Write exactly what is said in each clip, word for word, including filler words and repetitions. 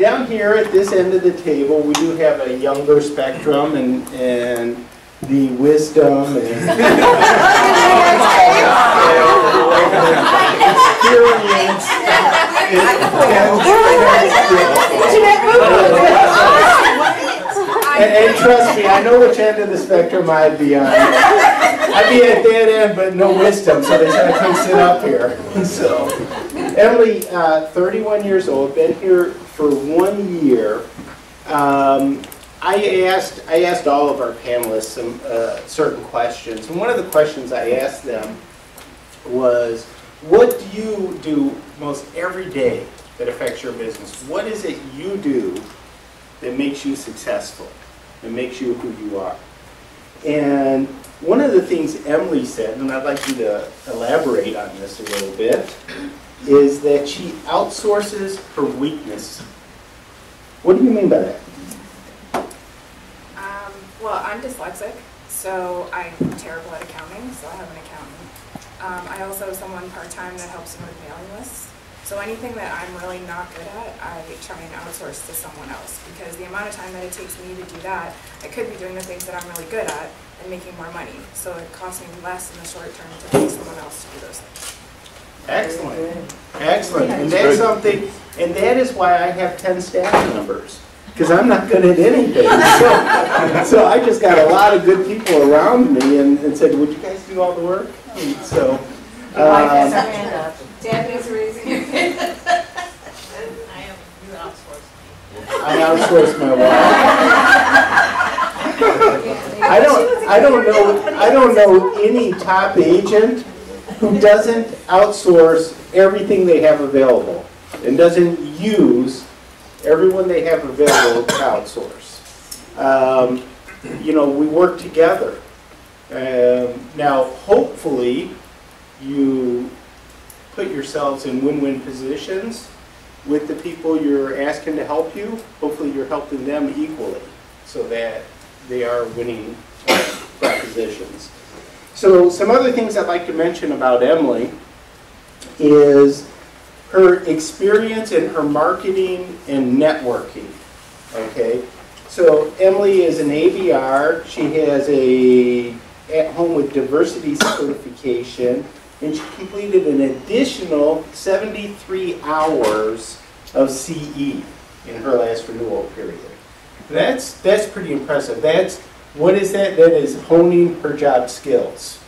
down here at this end of the table, we do have a younger spectrum and, and the wisdom and And, and trust me, I know which end of the spectrum I'd be on. I'd be at that end, but no wisdom, so they said I couldn't sit up here. So, Emily, uh, thirty-one years old, been here for one year. Um, I asked, I asked all of our panelists some uh, certain questions, and one of the questions I asked them was, "What do you do most every day that affects your business? What is it you do that makes you successful? It makes you who you are?" And one of the things Emily said, and I'd like you to elaborate on this a little bit, is that she outsources her weakness. What do you mean by that? Um, well, I'm dyslexic, so I'm terrible at accounting, so I have an accountant. Um, I also have someone part-time that helps me with mailing lists. So anything that I'm really not good at, I try and outsource to someone else, because the amount of time that it takes me to do that, I could be doing the things that I'm really good at and making more money. So it costs me less in the short term to pay someone else to do those things. Excellent. Excellent. And that's something, and that is why I have ten staff members, because I'm not good at anything. So, so I just got a lot of good people around me and, and said, "Would you guys do all the work?" And so, um, Debbie's raising your hand. I am. You outsource me. I outsource my wife. I don't. I don't know. I don't know any top agent who doesn't outsource everything they have available and doesn't use everyone they have available to outsource. Um, you know, we work together. Um, now, hopefully, you put yourselves in win-win positions with the people you're asking to help you. Hopefully you're helping them equally so that they are winning propositions. So some other things I'd like to mention about Emily is her experience in her marketing and networking. Okay, so Emily is an A B R. She has a at home with diversity certification, and she completed an additional seventy-three hours of C E in her last renewal period. That's, that's pretty impressive. That's, what is that? That is honing her job skills.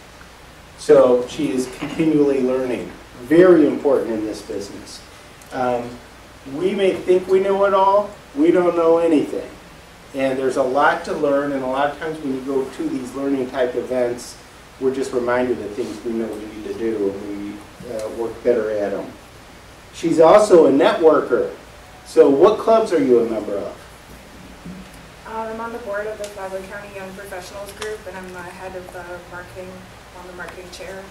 So she is continually learning. Very important in this business. Um, we may think we know it all. We don't know anything. And there's a lot to learn, and a lot of times when you go to these learning type events, we're just reminded of things we know we need to do and we uh, work better at them. She's also a networker. So what clubs are you a member of? Um, I'm on the board of the Flagler County Young Professionals Group, and I'm the head of the marketing, on the marketing chair.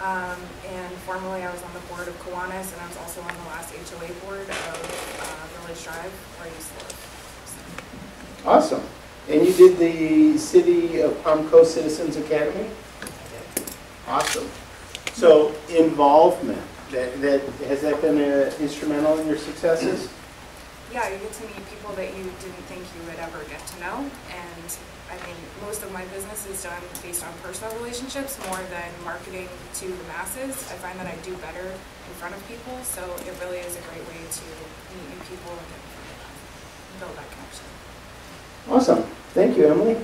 Um, and formerly I was on the board of Kiwanis, and I was also on the last H O A board of uh, Village Drive, where I used to live. So. Awesome. And you did the City of Palm Coast Citizens Academy? Awesome. So involvement, that, that, has that been uh, instrumental in your successes? Yeah, you get to meet people that you didn't think you would ever get to know. And I mean, most of my business is done based on personal relationships more than marketing to the masses. I find that I do better in front of people, so it really is a great way to meet new people and get in front of them and build that connection. Awesome. Thank you, Emily.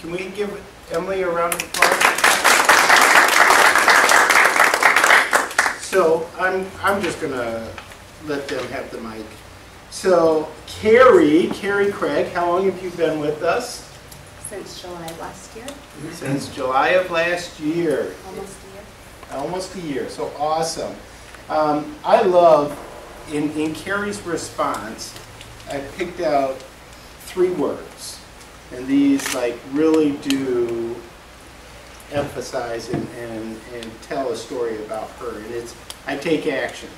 Can we give Emily a round of applause? So I'm, I'm just going to let them have the mic. So Kari, Kari Craig, how long have you been with us? Since July of last year. Since July of last year. Almost a year. Almost a year, so awesome. Um, I love, in, in Kari's response, I picked out three words. And these like really do emphasize and, and, and tell a story about her, and it's I take action.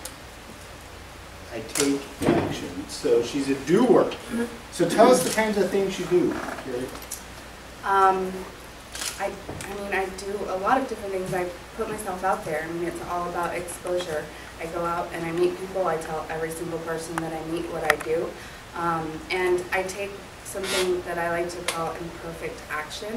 I take action. So she's a doer. So tell us the kinds of things you do. Um, I, I mean, I do a lot of different things. I put myself out there. I mean, it's all about exposure. I go out and I meet people. I tell every single person that I meet what I do. Um, and I take something that I like to call imperfect action.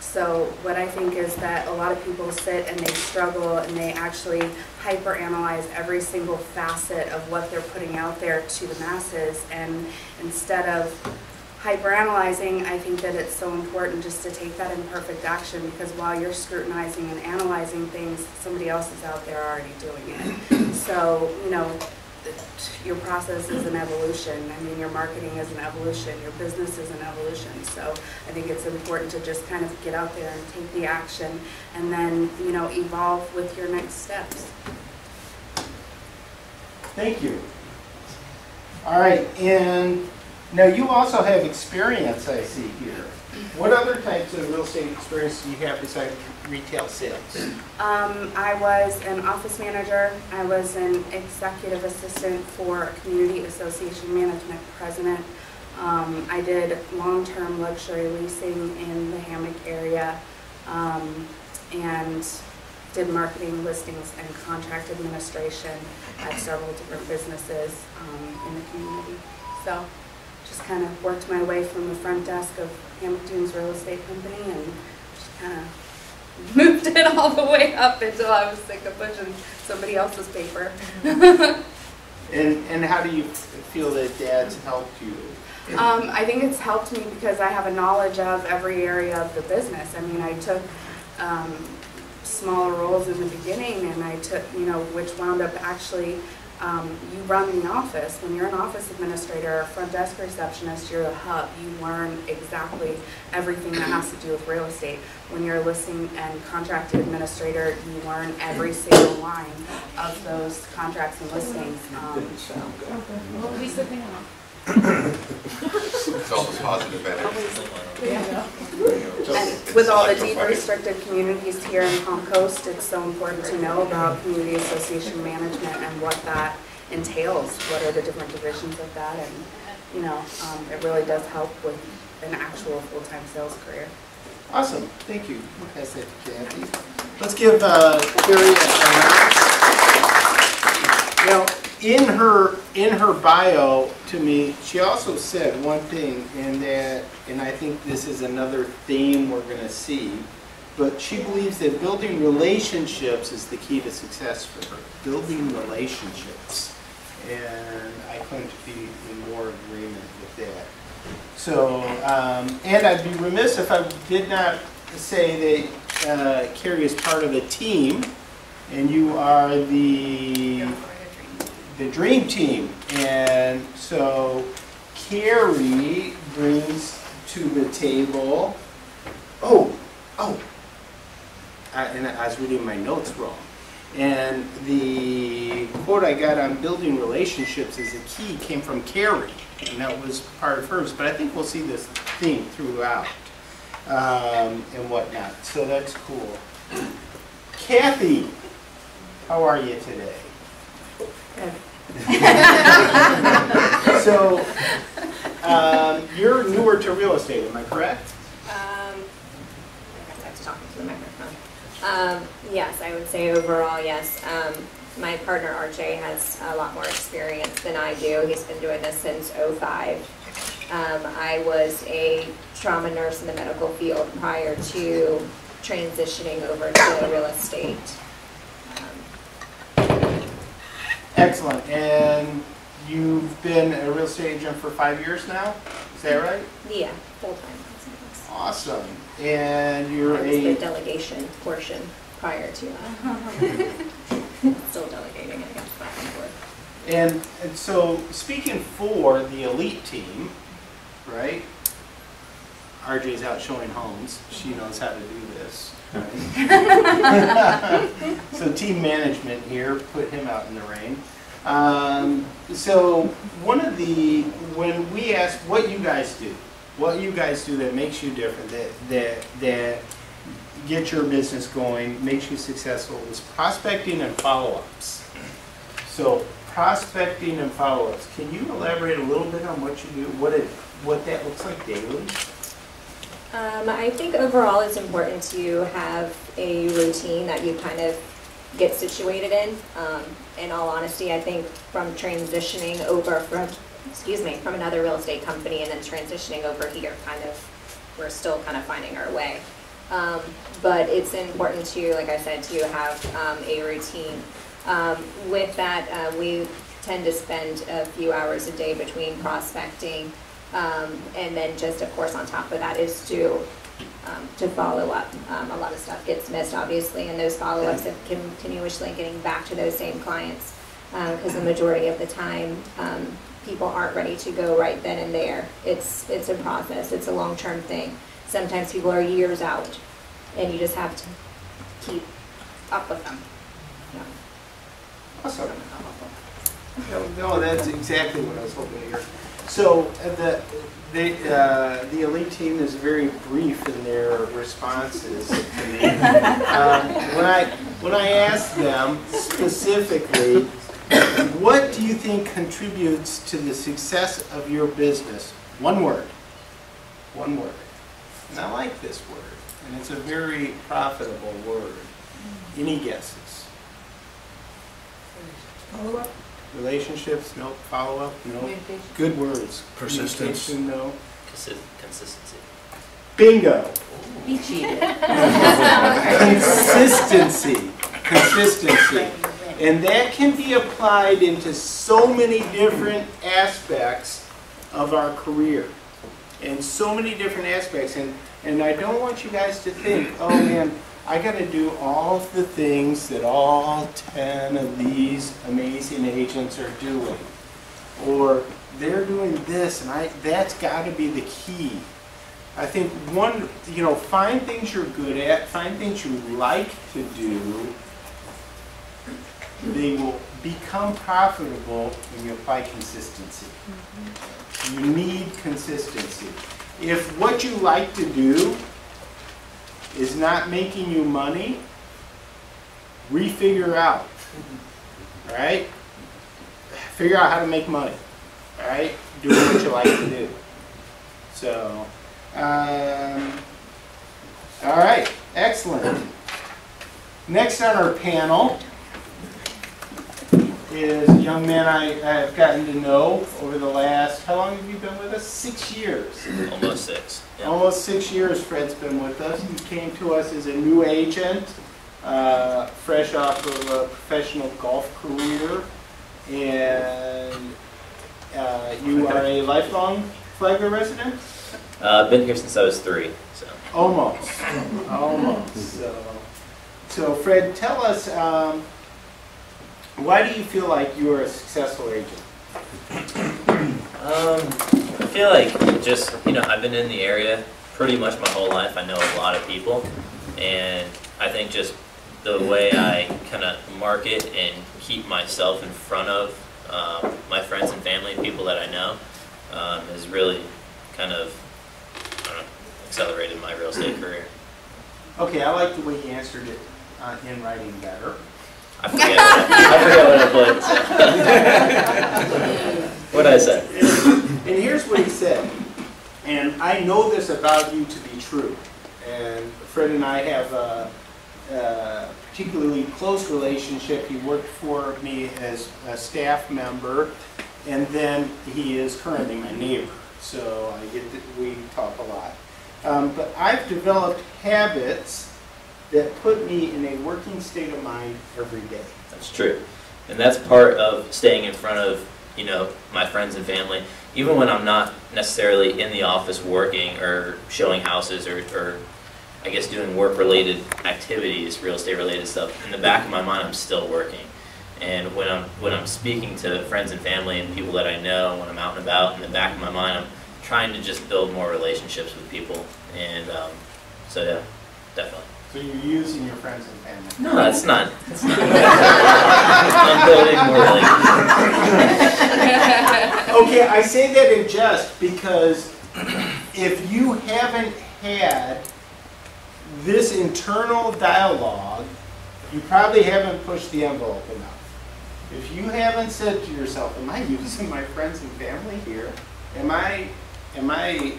So what I think is that a lot of people sit and they struggle and they actually hyperanalyze every single facet of what they're putting out there to the masses. And instead of hyperanalyzing, I think that it's so important just to take that imperfect action, because while you're scrutinizing and analyzing things, somebody else is out there already doing it. So, you know, your process is an evolution. I mean, your marketing is an evolution. Your business is an evolution. So I think it's important to just kind of get out there and take the action, and then, you know, evolve with your next steps. Thank you. All right, and now you also have experience, I see here. What other types of real estate experience do you have besides retail sales? Um, I was an office manager. I was an executive assistant for a community association management president. Um, I did long-term luxury leasing in the Hammock area, um, and did marketing, listings, and contract administration at several different businesses um, in the community. So, just kind of worked my way from the front desk of Hamptons Real Estate Company and just kind of moved it all the way up until I was sick of pushing somebody else's paper. and, and how do you feel that Dad's helped you? Um, I think it's helped me because I have a knowledge of every area of the business. I mean, I took um, smaller roles in the beginning, and I took, you know, which wound up actually Um, you run the office. When you're an office administrator or front desk receptionist, you're the hub. You learn exactly everything that has to do with real estate. When you're a listing and contract administrator, you learn every single line of those contracts and listings. Um, what are we sipping on? It's all the positive energy. Yeah. And with all the deep restricted communities here in Palm Coast, it's so important to know about community association management and what that entails. What are the different divisions of that? And, you know, um, it really does help with an actual full-time sales career. Awesome. Thank you. That's it, Kathy. Let's give uh, Gary a round. Now, In her in her bio to me, she also said one thing, and that, and I think this is another theme we're going to see, but she believes that building relationships is the key to success for her. Building relationships, and I couldn't be in more agreement with that. So, um, and I'd be remiss if I did not say that uh, Kari is part of a team, and you are the the dream team. And so Kari brings to the table, oh, oh, I, and I was reading my notes wrong. And the quote I got on building relationships as a key came from Kari, and that was part of hers, but I think we'll see this theme throughout um, and whatnot, so that's cool. Kathy, how are you today? So, um, you're newer to real estate, am I correct? Um, I guess I was talking to the microphone. Um, yes, I would say overall, yes. Um, my partner, R J, has a lot more experience than I do. He's been doing this since oh five. Um, I was a trauma nurse in the medical field prior to transitioning over to real estate. Excellent. And you've been a real estate agent for five years now? Is that right? Yeah, full time. Awesome. And you're a... the delegation portion prior to that. Still delegating, I guess, back and forth. And, and so, speaking for the elite team, right? R J's out showing homes. She knows how to do this. Right? So team management here, put him out in the rain. Um, so one of the, when we asked what you guys do, what you guys do that makes you different, that, that, that gets your business going, makes you successful, is prospecting and follow-ups. So prospecting and follow-ups. Can you elaborate a little bit on what you do, what, it, what that looks like daily? Um, I think overall it's important to have a routine that you kind of get situated in. Um, in all honesty, I think from transitioning over from, excuse me, from another real estate company and then transitioning over here, kind of, we're still kind of finding our way. Um, but it's important to, like I said, to have um, a routine. Um, with that, uh, we tend to spend a few hours a day between prospecting, um, and then just, of course, on top of that is to um, to follow up. Um, a lot of stuff gets missed, obviously, and those follow-ups of continuously getting back to those same clients, because uh, the majority of the time, um, people aren't ready to go right then and there. It's, it's a process. It's a long-term thing. Sometimes people are years out, and you just have to keep up with them. Yeah. Awesome. No, no, that's exactly what I was hoping to hear. So the they, uh, the elite team is very brief in their responses to me. um, when I when I asked them specifically, what do you think contributes to the success of your business? One word. One word. And I like this word, and it's a very profitable word. Any guesses? Follow up. Relationships, no. Follow up, no. Good words. Persistence, no. Consistency. Bingo. He cheated. Consistency. Consistency. And that can be applied into so many different aspects of our career. And so many different aspects. And, and I don't want you guys to think, oh man, I got to do all the things that all ten of these amazing agents are doing, or they're doing this, and I, that's got to be the key. I think one, you know, find things you're good at, find things you like to do. They will become profitable when you apply consistency. Mm-hmm. You need consistency. If what you like to do is not making you money, refigure out, all right? Figure out how to make money, all right? Do what you like to do. So, um, all right, excellent. Next on our panel is a young man I, I've gotten to know over the last, how long have you been with us? Six years. Almost six. Yeah. Almost six years Fred's been with us. He came to us as a new agent, uh, fresh off of a professional golf career. And uh, you are a lifelong Flagler resident? Uh, I've been here since I was three. So. Almost. Almost. So, so Fred, tell us, um, why do you feel like you are a successful agent? Um, I feel like just, you know, I've been in the area pretty much my whole life. I know a lot of people, and I think just the way I kind of market and keep myself in front of um, my friends and family, people that I know, um, has really kind of, I don't know, accelerated my real estate career. Okay, I like the way you answered it uh, in writing better. I forget what I, I forget what I put. What I said. And here's what he said. And I know this about you to be true. And Fred and I have a, a particularly close relationship. He worked for me as a staff member, and then he is currently my neighbor. So I get that we talk a lot. Um, but I've developed habits that put me in a working state of mind every day. That's true. And that's part of staying in front of, you know, my friends and family. Even when I'm not necessarily in the office working or showing houses or, or I guess doing work-related activities, real estate-related stuff, in the back of my mind I'm still working. And when I'm, when I'm speaking to friends and family and people that I know, when I'm out and about, in the back of my mind I'm trying to just build more relationships with people. And um, so yeah, definitely. So you're using your friends and family. No, that's not. That's not. I'm building more relationships. Okay, I say that in jest because if you haven't had this internal dialogue, you probably haven't pushed the envelope enough. If you haven't said to yourself, "Am I using my friends and family here? Am I? Am I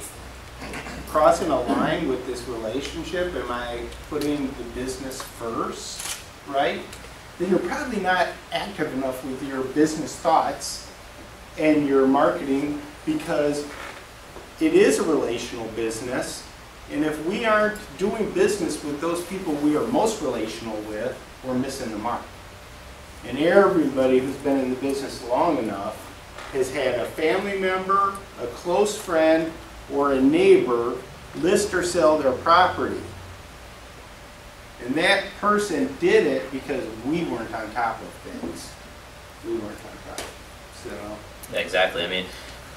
crossing a line with this relationship? Am I putting the business first, right? Then you're probably not active enough with your business thoughts and your marketing, because it is a relational business. And if we aren't doing business with those people we are most relational with, we're missing the mark. And everybody who's been in the business long enough has had a family member, a close friend, or a neighbor list or sell their property. And that person did it because we weren't on top of things. We weren't on top. So exactly. I mean,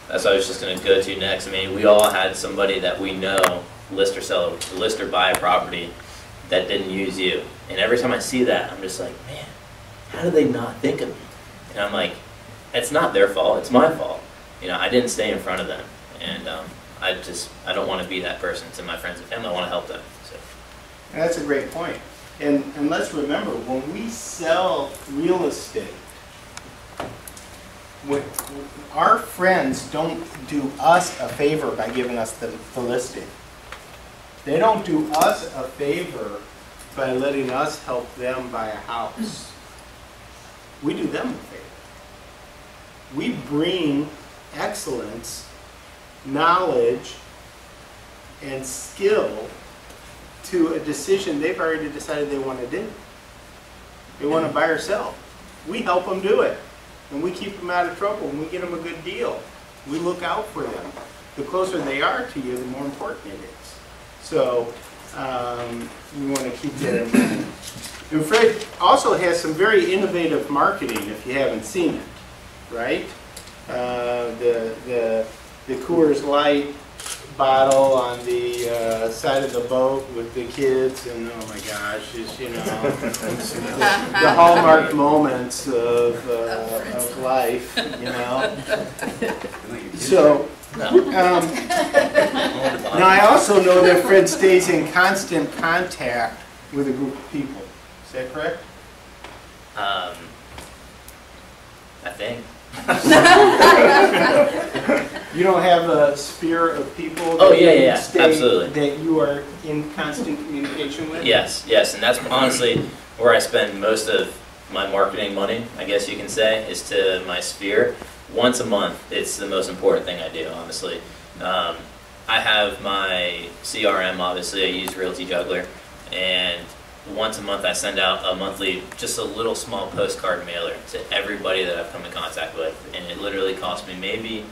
that's what I was just going to go to next. I mean, we all had somebody that we know list or sell, list or buy a property that didn't use you. And every time I see that, I'm just like, man, how did they not think of me? And I'm like, it's not their fault. It's my fault. You know, I didn't stay in front of them. And um, I just, I don't want to be that person to my friends and family. I want to help them. So. And that's a great point. And, and let's remember, when we sell real estate, when our friends don't do us a favor by giving us the, the listing. They don't do us a favor by letting us help them buy a house. We do them a favor. We bring excellence, knowledge, and skill to a decision they've already decided they want to do. They want to buy or sell. We help them do it. And we keep them out of trouble, and we get them a good deal. We look out for them. The closer they are to you, the more important it is. So um, you want to keep that in mind. And Fred also has some very innovative marketing, if you haven't seen it, right? Uh, the, the, the Coors Light bottle on the uh, side of the boat with the kids, and oh my gosh, it's, you know, it's, you know, the hallmark moments of, uh, of life, you know. So, um, now I also know that Fred stays in constant contact with a group of people. Is that correct? Um, I think. You don't have a sphere of people that, oh, yeah, yeah, stay, absolutely, that you are in constant communication with? Yes, yes, and that's honestly where I spend most of my marketing money, I guess you can say, is to my sphere. Once a month, it's the most important thing I do, honestly. Um, I have my C R M, obviously, I use Realty Juggler, and once a month I send out a monthly, just a little small postcard mailer to everybody that I've come in contact with, and it literally costs me maybe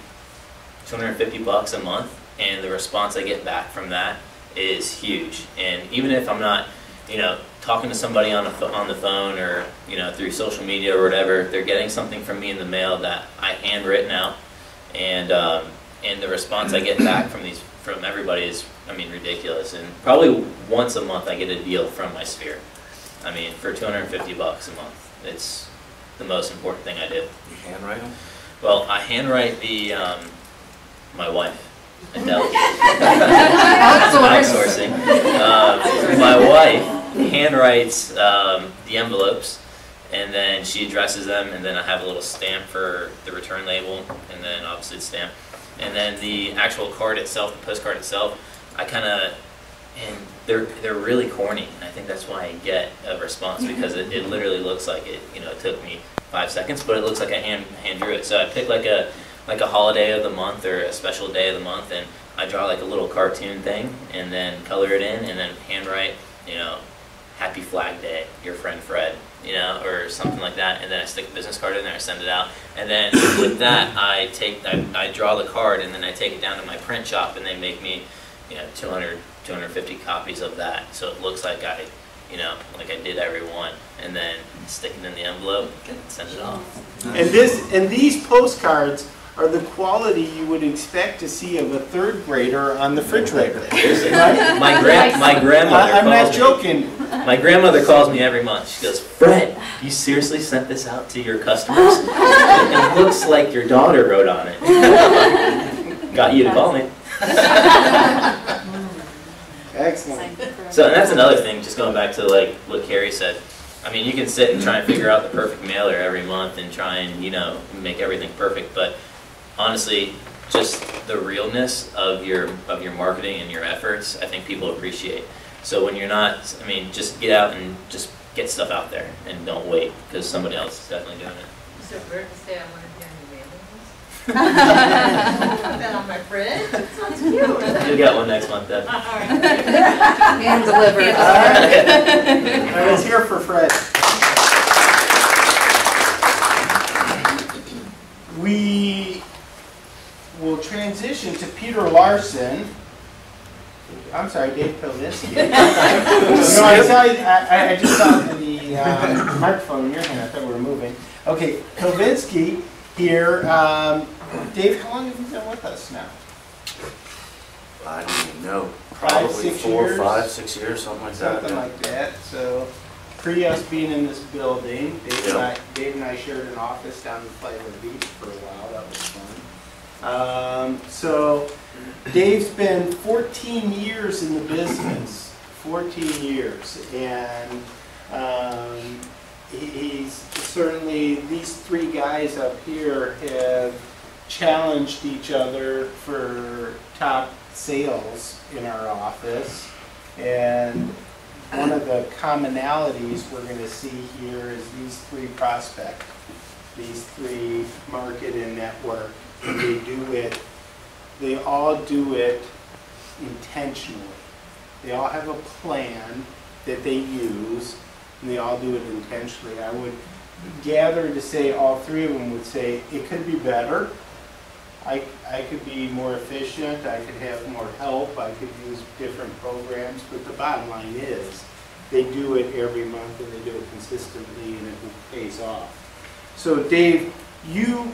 two hundred fifty bucks a month, and the response I get back from that is huge. And even if I'm not, you know, talking to somebody on, a, on the phone, or, you know, through social media or whatever, they're getting something from me in the mail that I handwritten out, and um, and the response I get back from these, from everybody is, I mean, ridiculous. And probably once a month I get a deal from my sphere. I mean, for two hundred fifty bucks a month, it's the most important thing I do. You handwrite them? Well, I handwrite the, um, my wife, Adele. Outsourcing. Uh, my wife handwrites um, the envelopes, and then she addresses them, and then I have a little stamp for the return label, and then obviously the stamp. And then the actual card itself, the postcard itself, I kind of, and they're they're really corny, and I think that's why I get a response, because it, it literally looks like it, you know, it took me five seconds, but it looks like I hand hand drew it. So I pick like a like a holiday of the month or a special day of the month, and I draw like a little cartoon thing, and then color it in, and then handwrite, you know, Happy Flag Day, your friend Fred, you know, or something like that, and then I stick a business card in there, I send it out, and then with that I take, I, I draw the card, and then I take it down to my print shop, and they make me, you know, two hundred, two hundred fifty copies of that, so it looks like I, you know, like I did every one, and then stick it in the envelope and send it off. And this, and these postcards are the quality you would expect to see of a third grader on the refrigerator. Right? My gran my grandmother. I'm not joking. Me. My grandmother calls me every month. She goes, "Fred, you seriously sent this out to your customers? It looks like your daughter wrote on it. Got you to call me." Excellent. So, and that's another thing. Just going back to like what Kari said. I mean, you can sit and try and figure out the perfect mailer every month and try and, you know, make everything perfect, but honestly, just the realness of your of your marketing and your efforts, I think people appreciate. So when you're not, I mean, just get out and just get stuff out there and don't wait because somebody else is definitely doing it. Is it weird to say I want to be on your mailing list? Put that on my fridge. It sounds cute. You got one next month, then. All right. And delivered. All right. I was here for Fred. We will transition to Peter Larsson. I'm sorry, Dave Pilvinsky. No, I, saw, I, I just saw the uh, microphone in your hand. I thought we were moving. Okay, Pilvinsky here. Um, Dave, how long have you been with us now? I don't even know. Probably five, six four, years, five, six years, something like something that. Something like that. So, pre us being in this building, Dave, yeah. and I, Dave and I shared an office down in Plainville Beach for a while. That was fun. Um, so, Dave's been fourteen years in the business, fourteen years, and um, he, he's certainly, these three guys up here have challenged each other for top sales in our office, and one of the commonalities we're going to see here is these three prospect, these three market and network. They do it, they all do it intentionally. They all have a plan that they use, and they all do it intentionally. I would gather to say all three of them would say, it could be better, I, I could be more efficient, I could have more help, I could use different programs, but the bottom line is, they do it every month and they do it consistently and it pays off. So Dave, you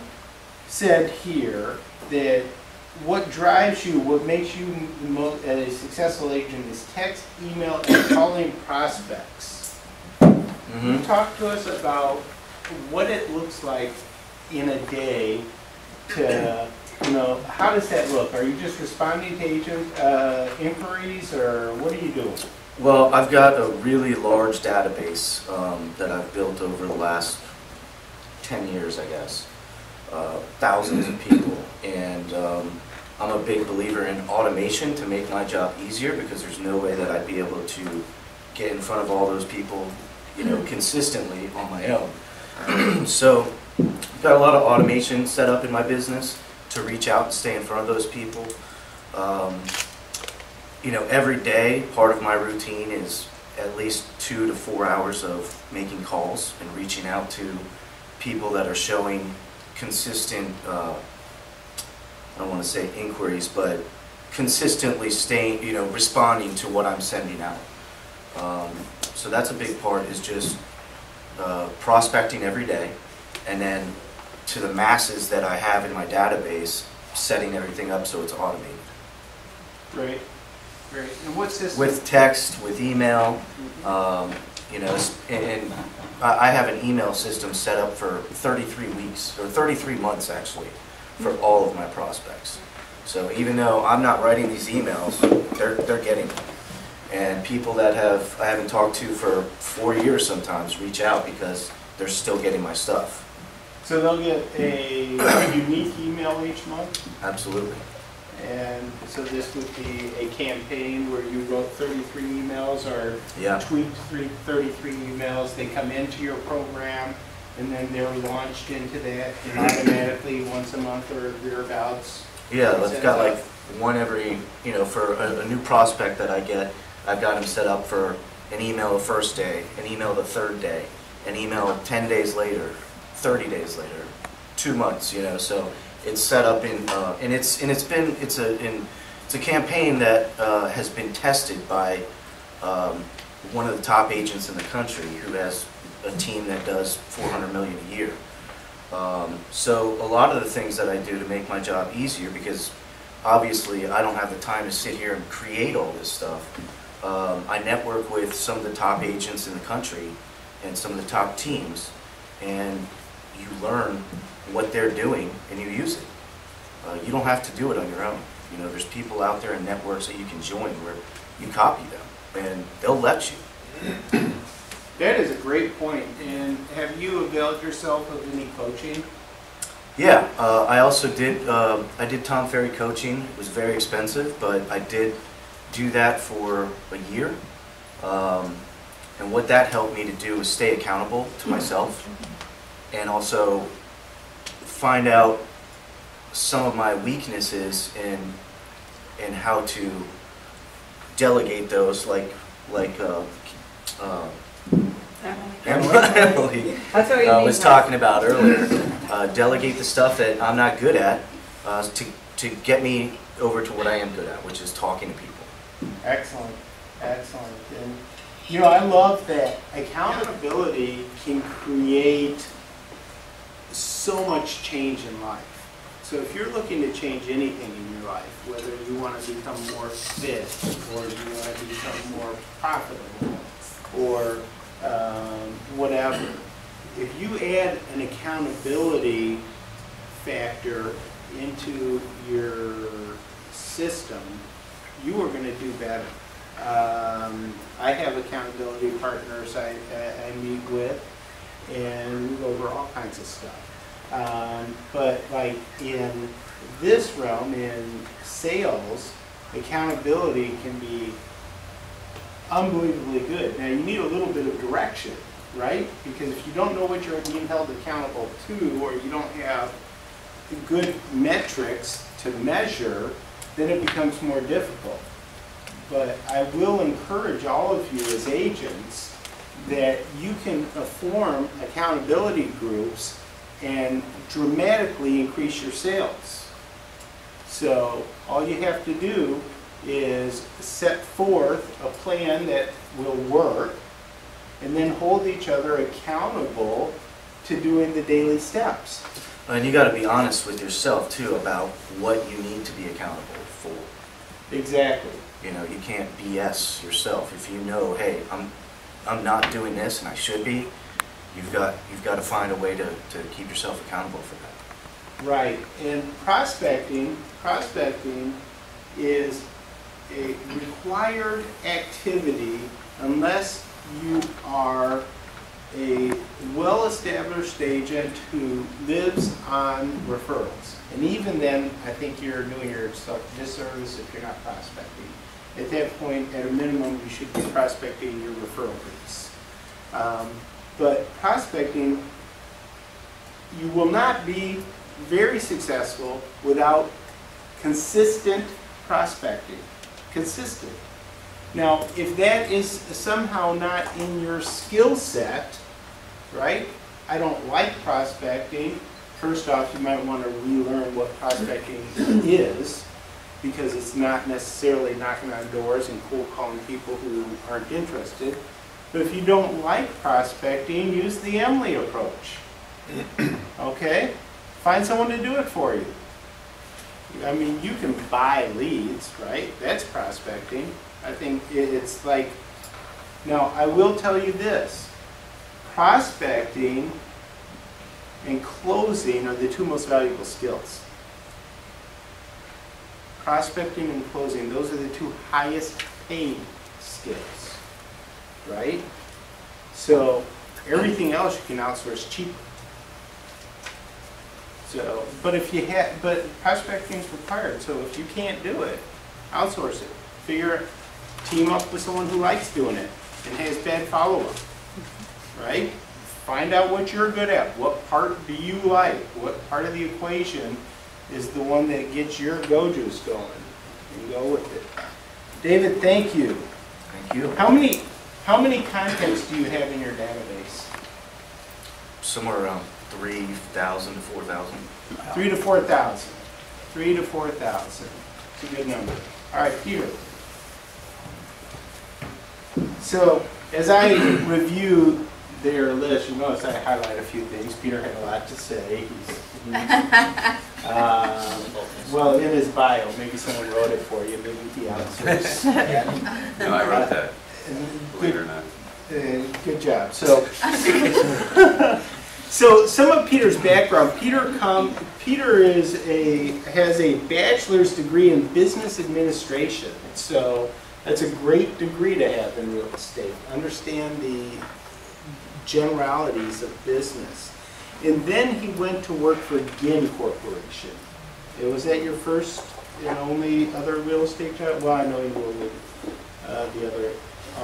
said here that what drives you, what makes you the most, a successful agent is text, email, and calling prospects. Mm-hmm. Talk to us about what it looks like in a day to, you know, how does that look? Are you just responding to agent uh, inquiries or what are you doing? Well, I've got a really large database um, that I've built over the last ten years, I guess. Uh, thousands of people, and um, I'm a big believer in automation to make my job easier because there's no way that I'd be able to get in front of all those people, you know, consistently on my own. So I've got a lot of automation set up in my business to reach out and stay in front of those people. Um, you know, every day part of my routine is at least two to four hours of making calls and reaching out to people that are showing consistent, uh, I don't want to say inquiries, but consistently staying, you know, responding to what I'm sending out. Um, so that's a big part is just uh, prospecting every day, and then to the masses that I have in my database, setting everything up so it's automated. Right, right. And what's this? With text, with email, um, you know, and, and I have an email system set up for thirty-three weeks, or thirty-three months actually, for all of my prospects. So even though I'm not writing these emails, they're, they're getting them. And people that have I haven't talked to for four years sometimes reach out because they're still getting my stuff. So they'll get a unique email each month? Absolutely. And so this would be a campaign where you wrote thirty-three emails or yeah. tweaked thirty-three emails. They come into your program, and then they're launched into that and automatically once a month or thereabouts. Yeah, I've got like one every, you know, for a, a new prospect that I get, I've got them set up for an email the first day, an email the third day, an email ten days later, thirty days later, two months, you know, so. It's set up in, uh, and it's and it's been it's a in, it's a campaign that uh, has been tested by um, one of the top agents in the country, who has a team that does four hundred million a year. Um, so a lot of the things that I do to make my job easier, because obviously I don't have the time to sit here and create all this stuff. Um, I network with some of the top agents in the country and some of the top teams, and you learn what they're doing and you use it. Uh, you don't have to do it on your own. You know, there's people out there and networks that you can join where you copy them and they'll let you. That is a great point. And have you availed yourself of any coaching? Yeah, uh, I also did, uh, I did Tom Ferry coaching. It was very expensive, but I did do that for a year. Um, and what that helped me to do was stay accountable to myself and also find out some of my weaknesses and and how to delegate those, like like uh, uh, Emily, Emily uh, was talking about earlier. Uh, delegate the stuff that I'm not good at uh, to to get me over to what I am good at, which is talking to people. Excellent, excellent. And you know, I love that accountability can create so much change in life. So if you're looking to change anything in your life, whether you want to become more fit, or you want to become more profitable, or um, whatever, if you add an accountability factor into your system, you are going to do better. Um, I have accountability partners I, I, I meet with, and we go over all kinds of stuff. Um, but like in this realm, in sales, accountability can be unbelievably good. Now you need a little bit of direction, right? Because if you don't know what you're being held accountable to, or you don't have good metrics to measure, then it becomes more difficult. But I will encourage all of you as agents that you can form accountability groups and dramatically increase your sales. So all you have to do is set forth a plan that will work and then hold each other accountable to doing the daily steps. And you got to be honest with yourself too about what you need to be accountable for. Exactly. You know, you can't B S yourself. If you know, hey, I'm I'm not doing this and I should be, You've got, you've got to find a way to, to keep yourself accountable for that. Right. And prospecting, prospecting is a required activity unless you are a well-established agent who lives on referrals. And even then, I think you're doing yourself a disservice if you're not prospecting. At that point, at a minimum, you should be prospecting your referral base. Um, But prospecting, you will not be very successful without consistent prospecting. Consistent. Now, if that is somehow not in your skill set, right? I don't like prospecting. First off, you might want to relearn what prospecting is, because it's not necessarily knocking on doors and cold calling people who aren't interested. But if you don't like prospecting, use the Emily approach. Okay? Find someone to do it for you. I mean, you can buy leads, right? That's prospecting. I think it's like, now I will tell you this. Prospecting and closing are the two most valuable skills. Prospecting and closing, those are the two highest paid skills. Right? So everything else you can outsource cheaper. So, but if you have, but prospecting is required. So if you can't do it, outsource it. Figure, team up with someone who likes doing it and has bad follow-up. Right? Find out what you're good at. What part do you like? What part of the equation is the one that gets your go-tos going? And go with it. David, thank you. Thank you. How many? How many contacts do you have in your database? Somewhere around three thousand to four thousand. three to four thousand. three to four thousand. It's a good number. All right, Peter. So, as I review their list, you notice I highlight a few things. Peter had a lot to say. He's, he's, uh, well, in his bio, maybe someone wrote it for you. Maybe he outsourced. No, I wrote that. Believe it or not. Uh, good job. So, so some of Peter's background. Peter come. Peter is a has a bachelor's degree in business administration. So that's a great degree to have in real estate. Understand the generalities of business. And then he went to work for Ginn Corporation. And was that your first and only other real estate job? Well, I know you were with uh, the other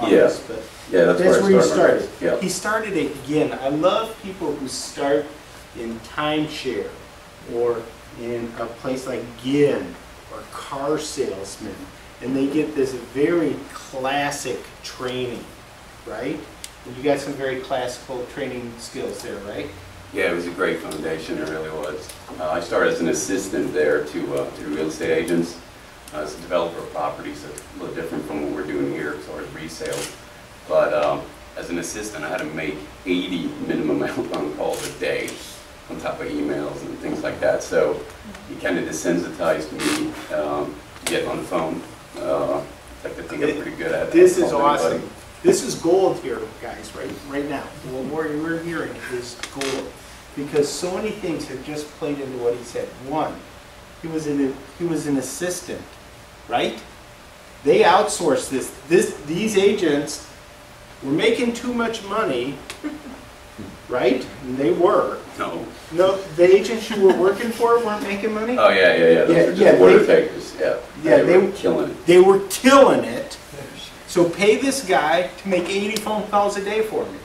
office, yeah. but yeah, that's, that's where, where started. you started. Yeah. He started at Ginn. I love people who start in timeshare or in a place like Ginn or car salesman, and they get this very classic training, right? And you got some very classical training skills there, right? Yeah, it was a great foundation, it really was. Uh, I started as an assistant there to, uh, to real estate agents. I was a developer of properties, so a little different from what we're doing here as far as resales. But um, as an assistant, I had to make eighty minimum outbound calls a day on top of emails and things like that. So it kind of desensitized me um, getting on the phone. Uh, I think I'm pretty good at it. This is awesome. Anybody. This is gold here, guys, right, right now. Well, what we're hearing is gold, because so many things have just played into what he said. One, he was an he was an assistant, right? They outsourced this. This these agents were making too much money, right? And they were. No. No, the agents you were working for weren't making money. Oh yeah, yeah, yeah. Those yeah, were just yeah, water they, takers. Yeah. Yeah, they, they were killing it. They were killing it. So pay this guy to make eighty phone calls a day for me.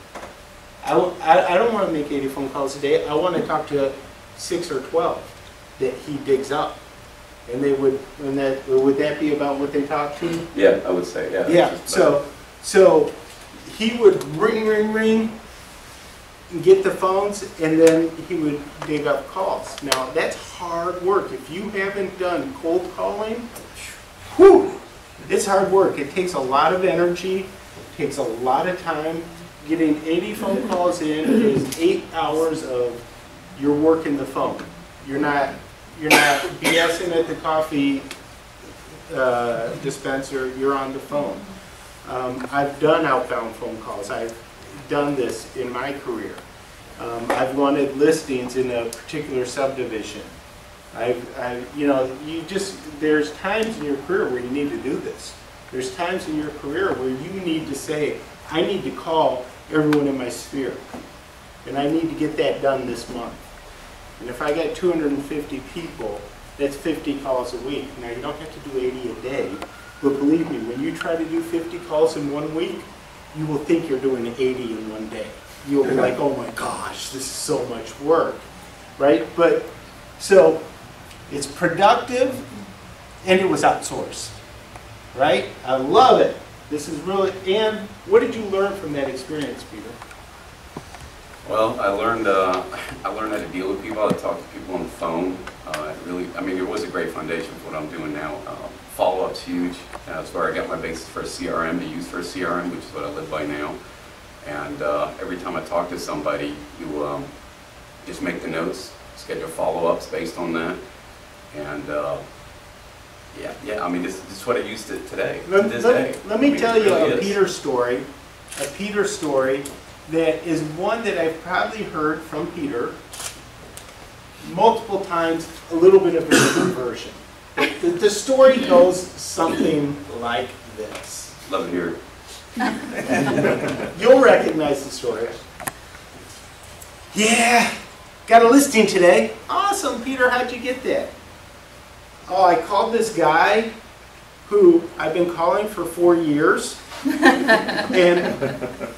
I, I, I don't want to make eighty phone calls a day. I want to talk to six or twelve that he digs up. And they would, and that, would that be about what they talk to? Yeah, I would say, yeah. Yeah, so, so he would ring, ring, ring, and get the phones, and then he would dig up calls. Now, that's hard work. If you haven't done cold calling, whew. It's hard work. It takes a lot of energy, it takes a lot of time. Getting eighty phone calls in is eight hours of you're working the phone. You're not, you're not BSing at the coffee uh, dispenser. You're on the phone. Um, I've done outbound phone calls. I've done this in my career. Um, I've wanted listings in a particular subdivision. I've, I've, you know, you just, there's times in your career where you need to do this. There's times in your career where you need to say, I need to call everyone in my sphere, and I need to get that done this month. And if I got two hundred fifty people, that's fifty calls a week. Now, you don't have to do eighty a day, but believe me, when you try to do fifty calls in one week, you will think you're doing eighty in one day. You'll be like, oh my gosh, this is so much work, right? But, so, it's productive, and it was outsourced, right? I love it. This is really, and what did you learn from that experience, Peter? Well, I learned uh, I learned how to deal with people. I talked to people on the phone. Uh, it really, I mean, it was a great foundation for what I'm doing now. Uh, Follow-up's huge. That's where I got my basis for a C R M to use for a C R M, which is what I live by now. And uh, every time I talk to somebody, you um, just make the notes, schedule follow-ups based on that. And uh, yeah, yeah. I mean, this, this is what I used to today. Let, this let, day. let me I mean, tell you really a is. Peter story, a Peter story that is one that I've probably heard from Peter multiple times, a little bit of a different version. The, the story goes something like this. Love to hear it. You'll recognize the story. Yeah. Got a listing today. Awesome, Peter, how'd you get that? Oh, I called this guy who I've been calling for four years. And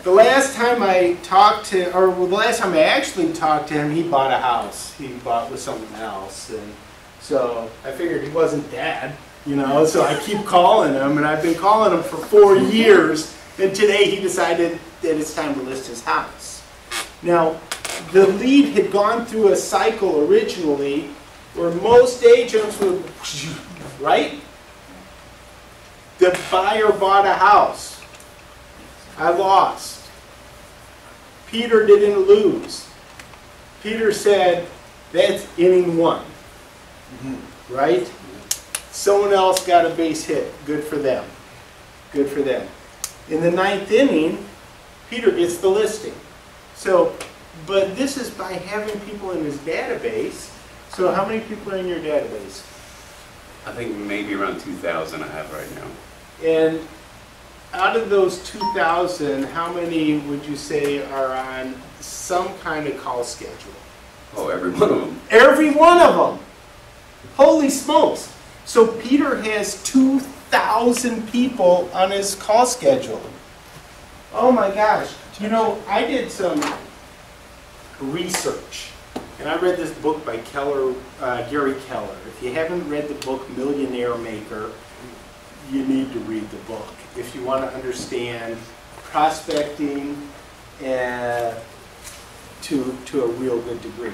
the last time I talked to, or the last time I actually talked to him, he bought a house. He bought with someone else. And so I figured he wasn't dad, you know, so I keep calling him, and I've been calling him for four years. And today he decided that it's time to list his house. Now, the lead had gone through a cycle originally where most agents would, right? The buyer bought a house. I lost. Peter didn't lose. Peter said, that's inning one, mm-hmm. right? Someone else got a base hit. Good for them. Good for them. In the ninth inning, Peter gets the listing. So, but this is by having people in his database. So how many people are in your database? I think maybe around two thousand I have right now. And out of those two thousand, how many would you say are on some kind of call schedule? Oh, every one of them. Every one of them. Holy smokes. So Peter has two thousand people on his call schedule. Oh my gosh. You know, I did some research, and I read this book by Keller, uh, Gary Keller. If you haven't read the book Millionaire Maker, you need to read the book if you want to understand prospecting uh, to, to a real good degree.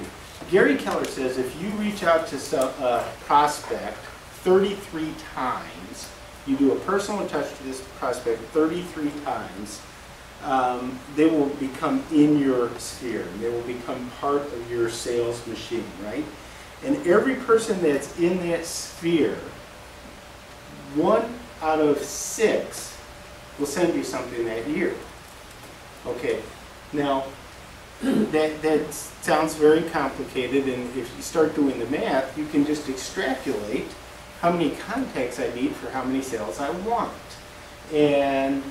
Gary Keller says if you reach out to some, uh, prospect thirty-three times, you do a personal touch to this prospect thirty-three times, um, they will become in your sphere. They will become part of your sales machine, right? And every person that's in that sphere, one out of six will send you something that year. Okay, now that, that sounds very complicated, and if you start doing the math, you can just extrapolate how many contacts I need for how many sales I want. And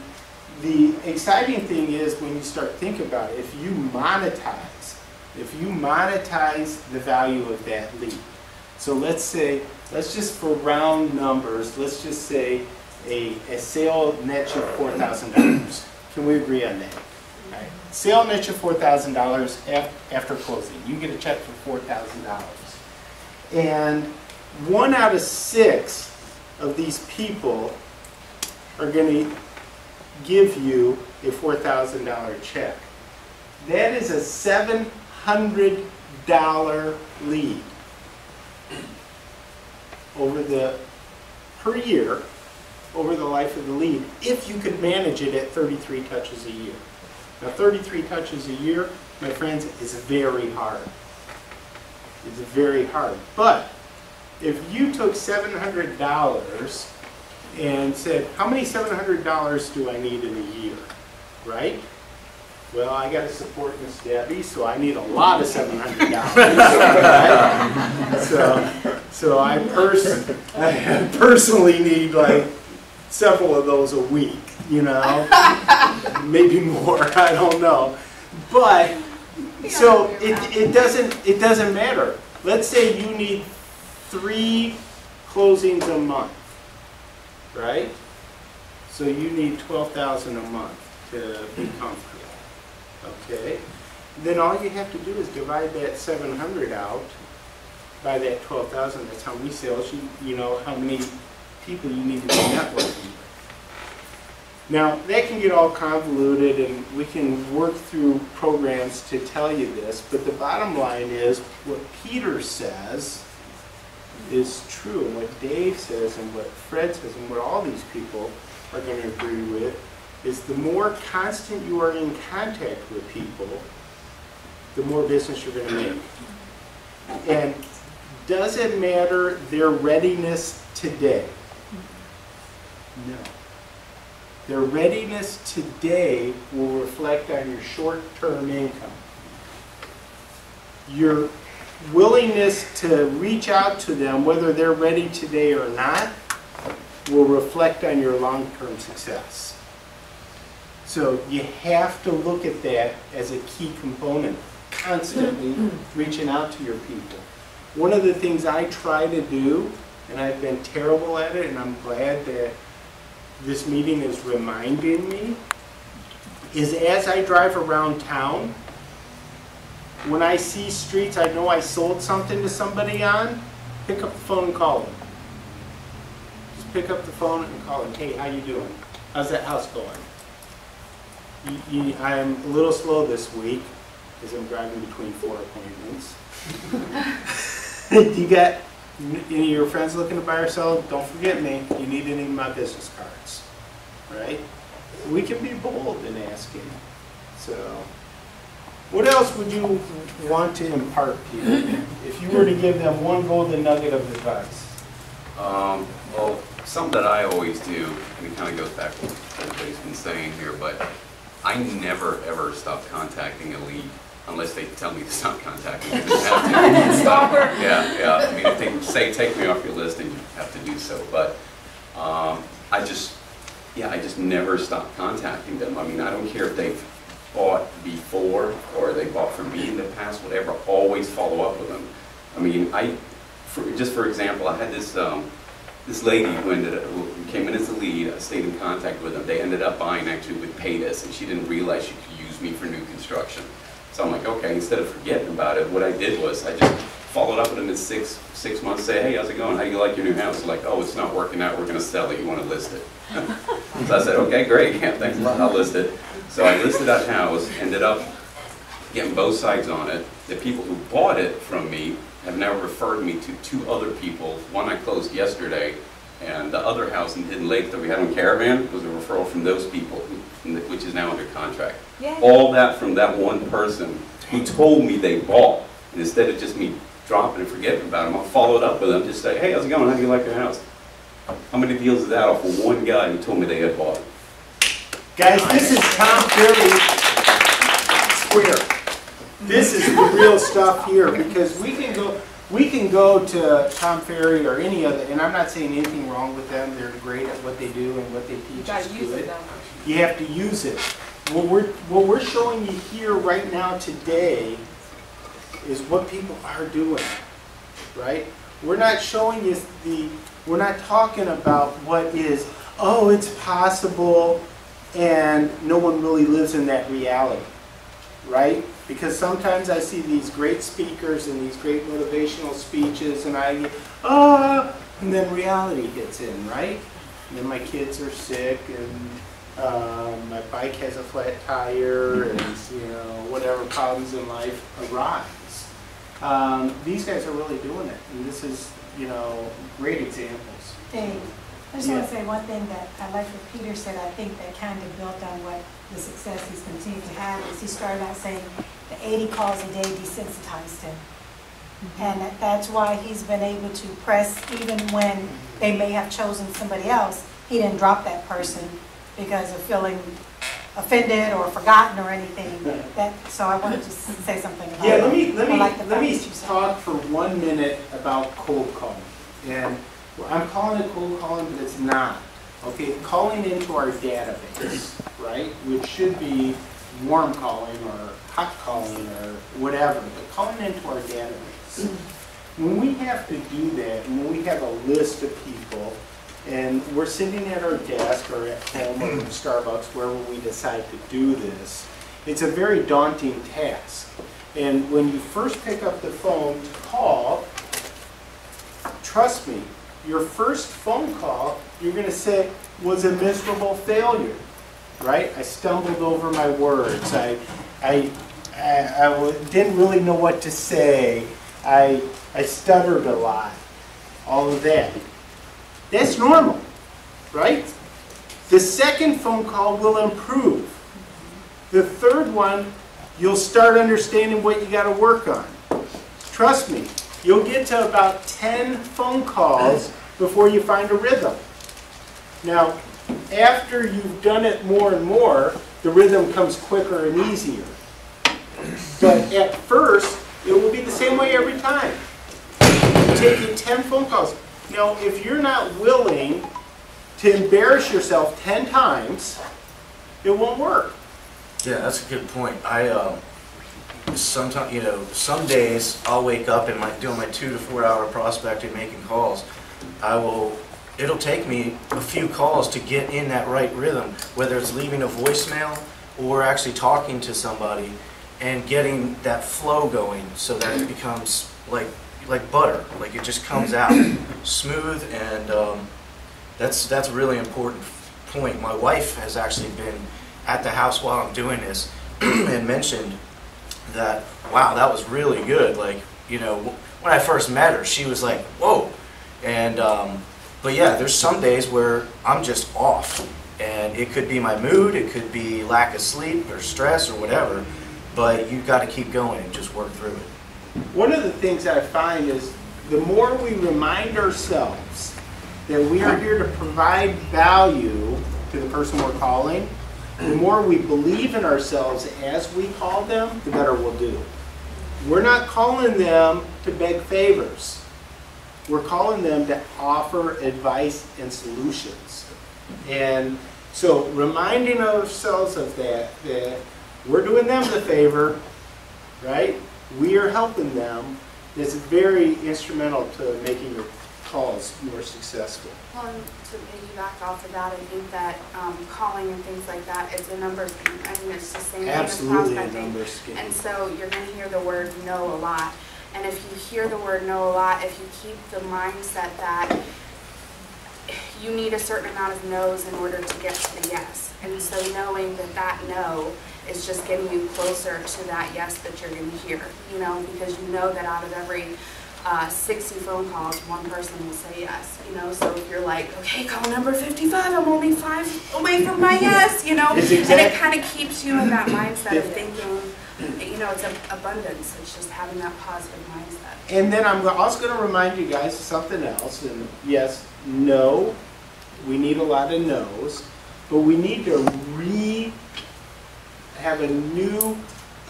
the exciting thing is when you start thinking about it, if you monetize, if you monetize the value of that lead. So let's say, let's just for round numbers, let's just say a, a sale nets you four thousand dollars. Can we agree on that? All right. Sale nets you four thousand dollars after closing. You get a check for four thousand dollars. And one out of six of these people are going to give you a four thousand dollar check. That is a seven hundred dollar lead over the per year, over the life of the lead, if you could manage it at thirty-three touches a year. Now, thirty-three touches a year, my friends, is very hard. It's very hard. But if you took seven hundred dollars and said, how many seven hundred dollars do I need in a year, right? Well, I got to support Miss Debbie, so I need a lot of seven hundred dollars. Right? So, so I, pers I personally need like several of those a week, you know, maybe more, I don't know. But so it, it doesn't it doesn't matter. Let's say you need three closings a month, right? So you need twelve thousand dollars a month to be comfortable. Okay, then all you have to do is divide that seven hundred out by that twelve thousand. That's how many sales you, you know, how many people you need to be networking. Now, that can get all convoluted, and we can work through programs to tell you this, but the bottom line is what Peter says is true, and what Dave says, and what Fred says, and what all these people are going to agree with, is the more constant you are in contact with people, the more business you're going to make. And does it matter their readiness today? No. Their readiness today will reflect on your short-term income. Your willingness to reach out to them, whether they're ready today or not, will reflect on your long-term success. So you have to look at that as a key component, constantly reaching out to your people. One of the things I try to do, and I've been terrible at it, and I'm glad that this meeting is reminding me, is as I drive around town, when I see streets I know I sold something to somebody on, pick up the phone and call them. Just pick up the phone and call them. Hey, how you doing? How's that house going? You, you, I'm a little slow this week because I'm driving between four appointments. You got any of your friends looking to buy or sell? Don't forget me. You need any of my business cards, right? We can be bold in asking. So, what else would you want to impart, Peter, if you were to give them one golden nugget of advice? Um, well, something that I always do, and it kind of goes back to what everybody's been saying here, but I never ever stop contacting a lead unless they tell me to stop contacting them. Yeah, yeah. I mean, if they say take me off your list, then you have to do so. But um, I just, yeah, I just never stop contacting them. I mean, I don't care if they've bought before or they about for me in the past would ever always follow up with them. I mean, I, for, just for example, I had this um, this lady who ended up, who came in as a lead. I stayed in contact with them. They ended up buying actually with Paytas, and she didn't realize she could use me for new construction. So I'm like, okay, instead of forgetting about it, what I did was I just followed up with them in six six months, say, hey, how's it going? How do you like your new house? They're like, oh, it's not working out. We're going to sell it. You want to list it? So I said, okay, great. Yeah, thanks a lot. I'll list it. So I listed that house, ended up getting both sides on it. The people who bought it from me have now referred me to two other people. One I closed yesterday, and the other house in Hidden Lake that we had on Caravan was a referral from those people, which is now under contract. Yay. All that from that one person who told me they bought, and instead of just me dropping and forgetting about them, I'll follow it up with them, just say, hey, how's it going? How do you like your house? How many deals is that off of one guy who told me they had bought it? Guys, this is Tom Ferry Square. This is the real stuff here, because we can go we can go to Tom Ferry or any other, and I'm not saying anything wrong with them. They're great at what they do and what they teach. You gotta use it. You have to use it. What we're what we're showing you here right now today is what people are doing, right? We're not showing you the, we're not talking about what is, oh, it's possible, and no one really lives in that reality, right? Because sometimes I see these great speakers and these great motivational speeches, and I, oh, and then reality gets in, right? And then my kids are sick, and Uh, my bike has a flat tire, and you know, whatever problems in life arise. Um, these guys are really doing it, and this is, you know, great examples. Dave, I just yeah. want to say one thing that I like what Peter said. I think that kind of built on what the success he's continued to have is he started out saying the eighty calls a day desensitized him. Mm-hmm. And that's why he's been able to press, even when they may have chosen somebody else, he didn't drop that person because of feeling offended or forgotten or anything. That, so I wanted to say something about yeah, let me, let me, like let me talk for one minute about cold calling. And I'm calling it cold calling, but it's not. Okay, calling into our database, right? Which should be warm calling or hot calling or whatever, but calling into our database. When we have to do that, when we have a list of people, and we're sitting at our desk or at home or at Starbucks, wherever we decide to do this, it's a very daunting task. And when you first pick up the phone to call, trust me, your first phone call, you're going to say, was a miserable failure, right? I stumbled over my words. I, I, I, I didn't really know what to say. I, I stuttered a lot, all of that. That's normal, right? The second phone call will improve. The third one, you'll start understanding what you got to work on. Trust me, you'll get to about ten phone calls before you find a rhythm. Now, after you've done it more and more, the rhythm comes quicker and easier. But at first, it will be the same way every time. You take you ten phone calls. Now, if you're not willing to embarrass yourself ten times, it won't work. Yeah, that's a good point. I um, sometimes, you know, some days I'll wake up and my doing my two to four hour prospecting, making calls. I will. It'll take me a few calls to get in that right rhythm, whether it's leaving a voicemail or actually talking to somebody and getting that flow going, so that it becomes like. like butter, like it just comes out smooth, and um, that's that's a really important point. My wife has actually been at the house while I'm doing this and mentioned that, wow, that was really good. Like, you know, when I first met her, she was like, whoa. And um, but yeah, there's some days where I'm just off, and it could be my mood, it could be lack of sleep or stress or whatever, but you've got to keep going and just work through it. One of the things I find is the more we remind ourselves that we are here to provide value to the person we're calling, the more we believe in ourselves as we call them, the better we'll do. We're not calling them to beg favors. We're calling them to offer advice and solutions. And so reminding ourselves of that, that we're doing them the favor, right? We are helping them. It's very instrumental to making your calls more successful. Well, and to piggyback off of that, I think that um, calling and things like that, it's a numbers game. I mean, it's the same absolutely as a numbers game. And so you're going to hear the word no a lot. And if you hear the word no a lot, if you keep the mindset that you need a certain amount of no's in order to get to the yes. And so knowing that that no is just getting you closer to that yes that you're going to hear, you know, because you know that out of every uh, sixty phone calls, one person will say yes, you know, so if you're like, okay, call number fifty-five, I'm only five away from my yes, you know, exactly. And it kind of keeps you in that mindset of thinking, you know, it's abundance, it's just having that positive mindset. And then I'm also going to remind you guys of something else, and yes, no, we need a lot of no's, but we need to re have a new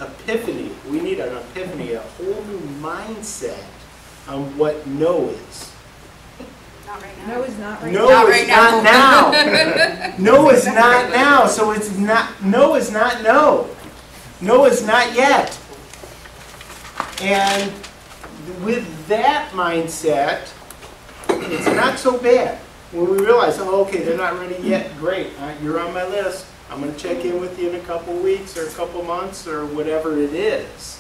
epiphany. We need an epiphany, a whole new mindset on what no is. Not right now. No is not right now. No is not now. No is not now. So it's not, no is not no. No is not yet. And with that mindset, it's not so bad. When we realize, oh, okay, they're not ready yet, great, right, you're on my list. I'm going to check in with you in a couple weeks or a couple months or whatever it is,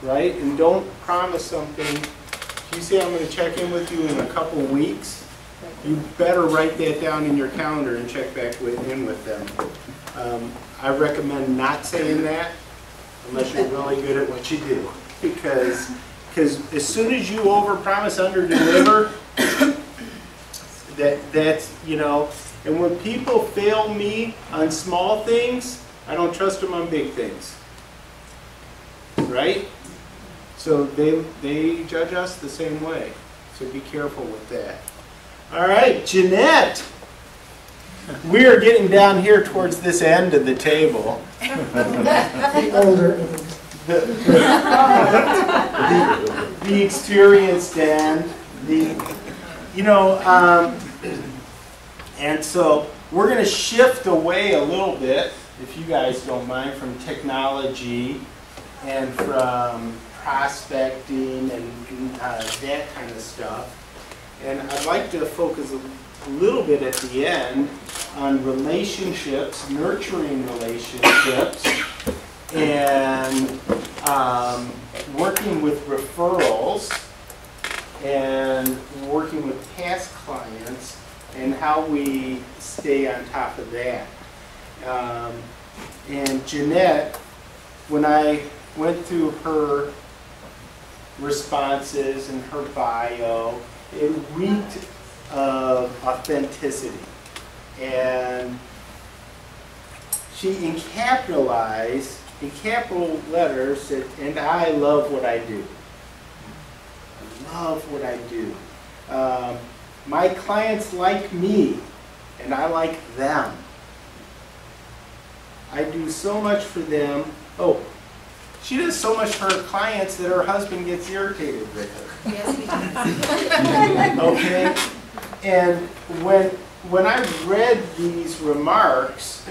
right? And don't promise something. If you say, I'm going to check in with you in a couple weeks, you better write that down in your calendar and check back with, in with them. Um, I recommend not saying that unless you're really good at what you do. Because, because as soon as you overpromise, underdeliver, that, that's, you know, and when people fail me on small things, I don't trust them on big things, right? So they, they judge us the same way. So be careful with that. All right, Jannette. We are getting down here towards this end of the table. The older. The, the, the experienced end. The, you know, um, and so we're going to shift away a little bit, if you guys don't mind, from technology and from prospecting and, and uh, that kind of stuff. And I'd like to focus a little bit at the end on relationships, nurturing relationships, and um, working with referrals and working with past clients, and how we stay on top of that. Um, and Jannette, when I went through her responses and her bio, it reeked of authenticity. And she encapitalized, in capital letters, said, and I love what I do. I love what I do. Um, My clients like me, and I like them. I do so much for them. Oh, she does so much for her clients that her husband gets irritated with her. Yes, he does. Okay? And when, when I read these remarks,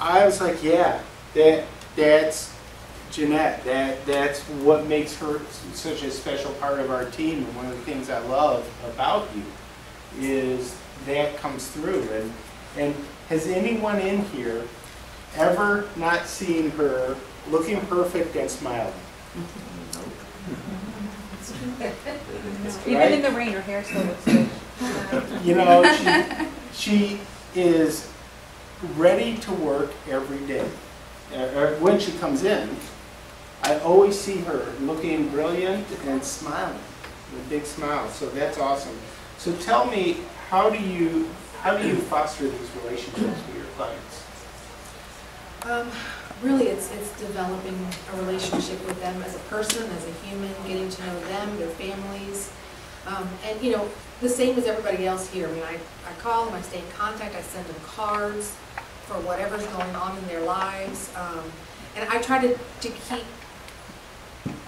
I was like, yeah, that, that's Jannette. That, that's what makes her such a special part of our team. And one of the things I love about you is that comes through. And, and has anyone in here ever not seen her looking perfect and smiling? Even right? In the rain, her hair still looks good. You know, she, she is ready to work every day. Uh, when she comes in, I always see her looking brilliant and smiling, with a big smile. So that's awesome. So tell me, how do you how do you foster these relationships with your clients? Um, really, it's it's developing a relationship with them as a person, as a human, getting to know them, their families, um, and you know, the same as everybody else here. I mean, I I call them, I stay in contact, I send them cards for whatever's going on in their lives. Um, and I try to, to keep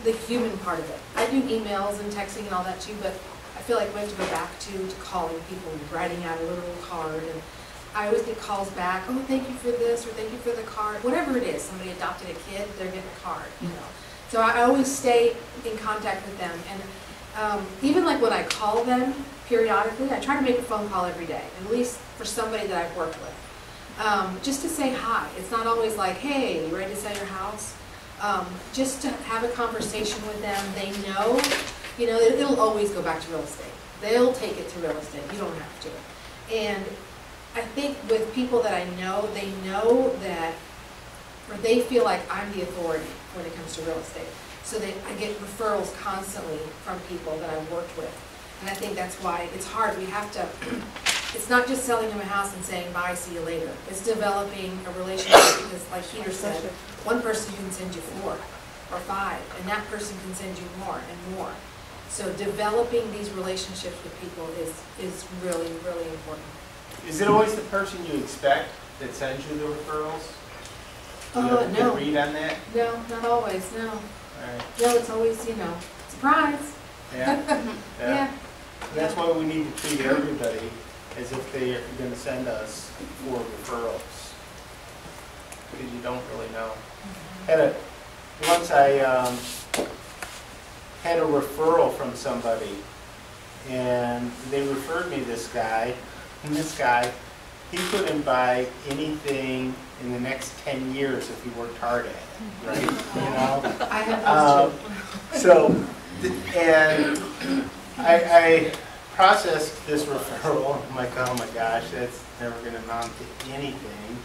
the human part of it. I do emails and texting and all that too, but I feel like we have to go back to, to calling people and writing out a little card. And I always get calls back, oh, thank you for this, or thank you for the card, whatever it is. Somebody adopted a kid, they're getting a card, you know. So I always stay in contact with them. And um, even like when I call them periodically, I try to make a phone call every day, at least for somebody that I've worked with. Um, just to say hi. It's not always like, hey, you ready to sell your house? Um, just to have a conversation with them. They know, you know, it'll always go back to real estate. They'll take it to real estate. You don't have to. And I think with people that I know, they know that, or they feel like I'm the authority when it comes to real estate. So they, I get referrals constantly from people that I've worked with. And I think that's why it's hard. We have to, it's not just selling them a house and saying, bye, see you later. It's developing a relationship because, like Peter said, one person can send you four or five, and that person can send you more and more. So developing these relationships with people is, is really, really important. Is it always the person you expect that sends you the referrals? Do you uh, no. read on that? No, not always, no. All right. No, it's always, you know, surprise. Yeah. yeah. yeah. And that's why we need to treat everybody as if they are going to send us for referrals, because you don't really know. Mm-hmm. Had a, once I um, had a referral from somebody, and they referred me this guy, and this guy, he couldn't buy anything in the next ten years if he worked hard at it, right? You know? I have those um, So, and I, I processed this referral. I'm like, oh my gosh, that's never going to amount to anything.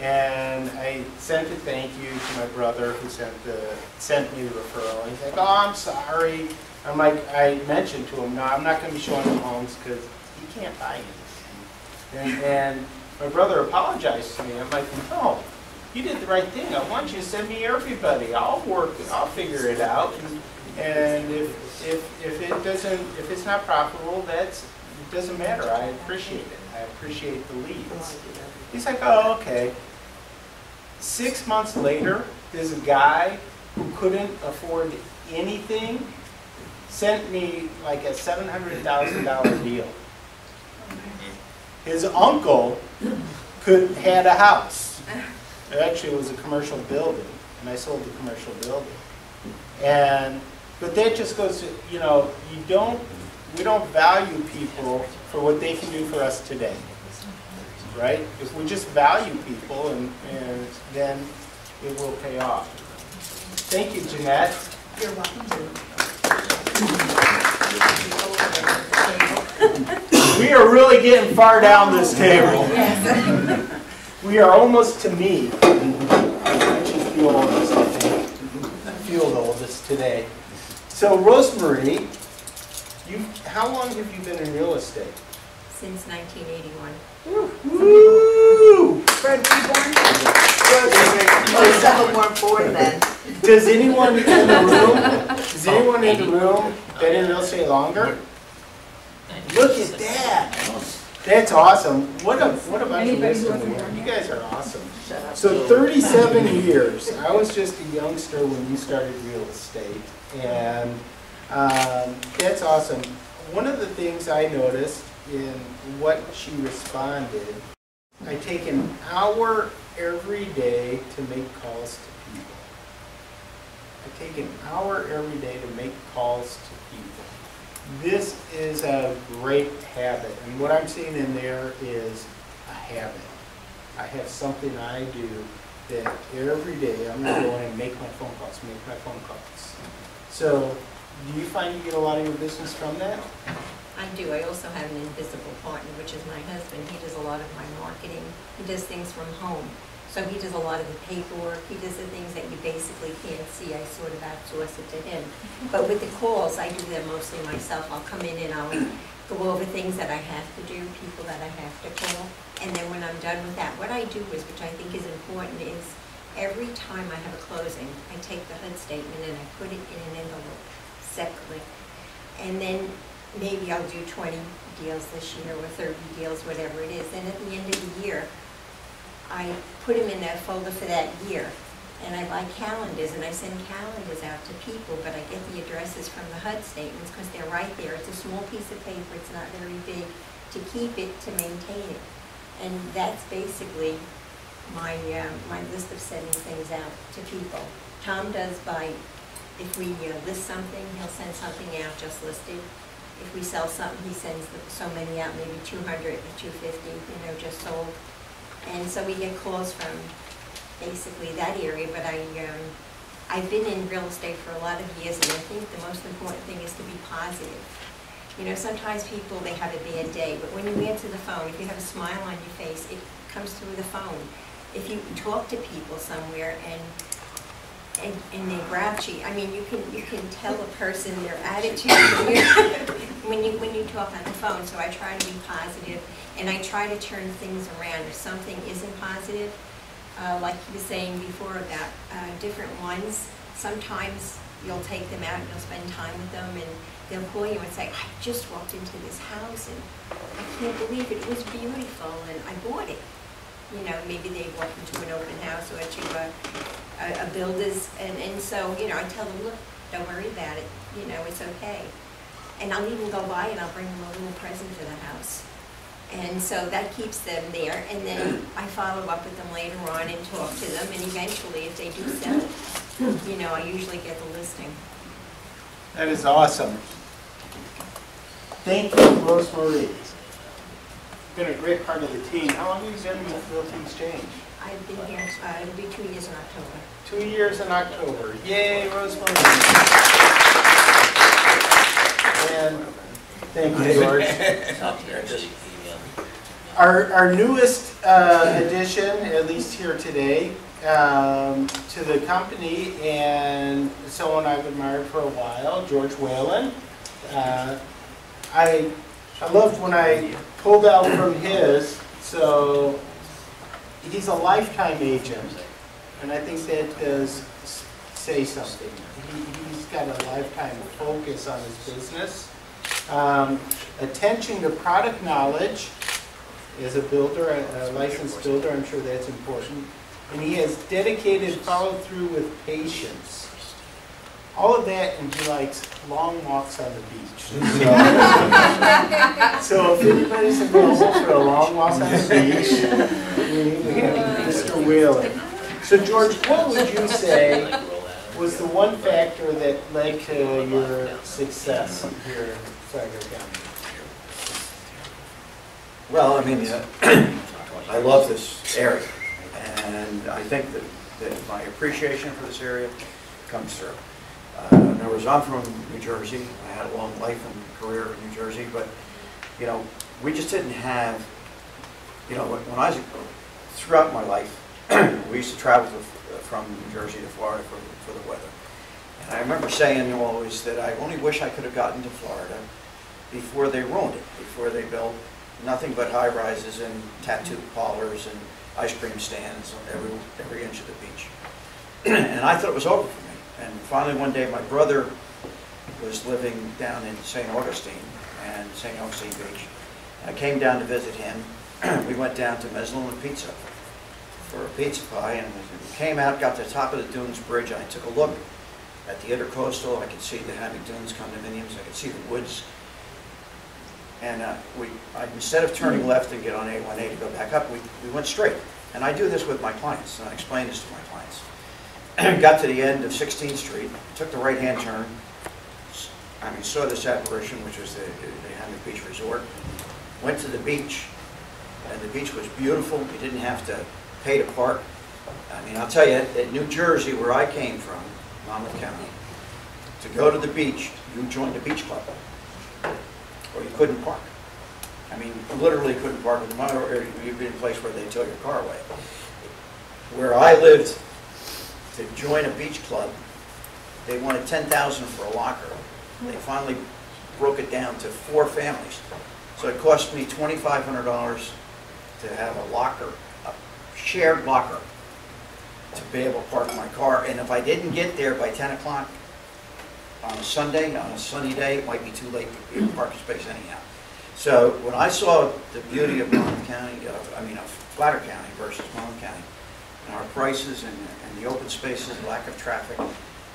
And I sent a thank you to my brother who sent the sent me the referral. He's like, oh, I'm sorry. I'm like, I mentioned to him, no, I'm not going to be showing him homes because he can't buy anything. And, and my brother apologized to me. I'm like, no, you did the right thing. I want you to send me everybody. I'll work it. I'll figure it out. And, and if, if, if it doesn't, if it's not profitable, that's, it doesn't matter. I appreciate it. I appreciate the leads. He's like, oh, okay. Six months later, this guy who couldn't afford anything sent me like a seven hundred thousand dollar deal. His uncle could had a house. It actually was a commercial building, and I sold the commercial building. And but that just goes to, you know, you don't we don't value people for what they can do for us today, right? If we just value people, and, and then it will pay off. Thank you, Jannette. You're welcome. We are really getting far down this table. Yes. We are almost to me. I actually feel oldest today. I feel oldest today. So, Rosemarie, you how long have you been in real estate? Since nineteen eighty-one. Woo! Fred, were you born? Oh, someone weren't born then. Does anyone in the room? Does anyone in the room been in real estate longer? Look at that! That's awesome. What a what a bunch of wisdom in there. You guys are awesome. So thirty-seven years. I was just a youngster when you started real estate, and um, that's awesome. One of the things I noticed in what she responded, I take an hour every day to make calls to people. I take an hour every day to make calls to people. This is a great habit, and what I'm seeing in there is a habit. I have something I do that every day I'm going to go in and make my phone calls, make my phone calls. So, do you find you get a lot of your business from that? I do. I also have an invisible partner, which is my husband. He does a lot of my marketing. He does things from home. So he does a lot of the paperwork. He does the things that you basically can't see. I sort of outsource it to him. But with the calls, I do them mostly myself. I'll come in and I'll go over things that I have to do, people that I have to call. And then when I'm done with that, what I do is, which I think is important, is every time I have a closing, I take the H U D statement and I put it in an envelope separately. And then maybe I'll do twenty deals this year or thirty deals, whatever it is. And at the end of the year, I put them in a folder for that year, and I buy calendars, and I send calendars out to people, but I get the addresses from the H U D statements because they're right there. It's a small piece of paper. It's not very big to keep it, to maintain it. And that's basically my uh, my list of sending things out to people. Tom does by, if we uh, list something, he'll send something out just listed. If we sell something, he sends so many out, maybe two hundred or two fifty, you know, just sold. And so we get calls from basically that area. But I, um, I've been in real estate for a lot of years, and I think the most important thing is to be positive. You know, sometimes people, they have a bad day, but when you answer the phone, if you have a smile on your face, it comes through the phone. If you talk to people somewhere and and, and they're grouchy, I mean, you can you can tell a person their attitude when you when you talk on the phone. So I try to be positive, and I try to turn things around. If something isn't positive, uh, like you were saying before about uh, different ones, sometimes you'll take them out and you'll spend time with them, and they'll call you and say, I just walked into this house and I can't believe it. It was beautiful and I bought it. You know, maybe they walk into an open house or to a, a, a builder's. And, and so, you know, I tell them, look, don't worry about it. You know, it's okay. And I'll even go by and I'll bring them a little present for the house. And so that keeps them there. And then I follow up with them later on and talk to them. And eventually, if they do sell it, you know, I usually get the listing. That is awesome. Thank you, Rosemarie. It's been a great part of the team. How long have you been with Realty Exchange? I've been here, uh, it'll be two years in October. Two years in October. Yay, Rosemarie. And thank you, George. Our, our newest uh, addition, at least here today, Um, to the company, and someone I've admired for a while, George Whelan. Uh, I, I loved when I pulled out from his, so he's a lifetime agent, and I think that does say something. He, he's got a lifetime focus on his business. Um, attention to product knowledge as a builder, a, a licensed builder, I'm sure that's important. And he has dedicated follow-through with patience. All of that, and he likes long walks on the beach. So, so if anybody's available for a long walk on the beach, we have Mister Whelan. So George, what would you say was the one factor that led to your success here in Flagler County? Well, I mean, uh, I love this area. And I think that, that my appreciation for this area comes through. Uh, in other words, I'm from New Jersey. I had a long life and career in New Jersey, but you know, we just didn't have, you know, when I was, throughout my life, we used to travel to, from New Jersey to Florida for, for the weather. And I remember saying always that I only wish I could have gotten to Florida before they ruined it, before they built nothing but high rises and tattoo parlors and ice cream stands on every, every inch of the beach. And I thought it was over for me. And finally one day my brother was living down in Saint Augustine and Saint Augustine Beach. And I came down to visit him. We went down to Meslum Pizza for a pizza pie, and we came out, got to the top of the Dunes Bridge, and I took a look at the intercoastal. I could see the Hammock Dunes condominiums, I could see the woods. And uh, we, I, instead of turning left and get on A one A to go back up, we, we went straight. And I do this with my clients, and I explain this to my clients. Got to the end of sixteenth street, took the right-hand turn. I mean, saw this apparition, which was the, the, the Hammock Beach Resort. Went to the beach, and the beach was beautiful. You didn't have to pay to park. I mean, I'll tell you, at New Jersey, where I came from, Monmouth County, to go to the beach, you joined the beach club. Or you couldn't park. I mean, you literally couldn't park in the mud, or you'd be in a place where they tow your car away. Where I lived, to join a beach club, they wanted ten thousand dollars for a locker. They finally broke it down to four families. So it cost me twenty-five hundred dollars to have a locker, a shared locker, to be able to park my car. And if I didn't get there by ten o'clock, on a Sunday, on a sunny day, it might be too late to park the space anyhow. So when I saw the beauty of Monmouth County, uh, I mean of Flagler County versus Monmouth County, and our prices and, and the open spaces, the lack of traffic,